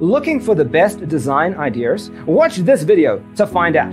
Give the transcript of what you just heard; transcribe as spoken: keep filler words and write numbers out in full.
Looking for the best design ideas? Watch this video to find out.